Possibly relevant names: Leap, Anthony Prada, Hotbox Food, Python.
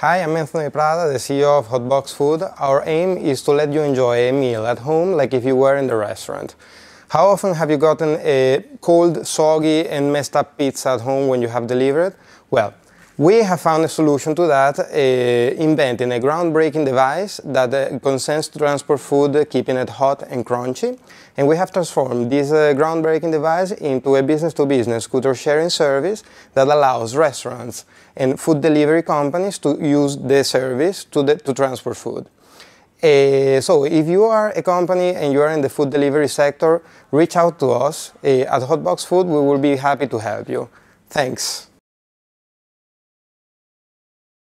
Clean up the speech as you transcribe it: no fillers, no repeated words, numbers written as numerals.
Hi, I'm Anthony Prada, the CEO of Hotbox Food. Our aim is to let you enjoy a meal at home like if you were in the restaurant. How often have you gotten a cold, soggy and messed up pizza at home when you have delivered? Well, we have found a solution to that, inventing a groundbreaking device that consents to transport food, keeping it hot and crunchy. And we have transformed this groundbreaking device into a business-to-business scooter sharing service that allows restaurants and food delivery companies to use the service to transport food. So if you are a company and you are in the food delivery sector, reach out to us at Hotbox Food. We will be happy to help you. Thanks.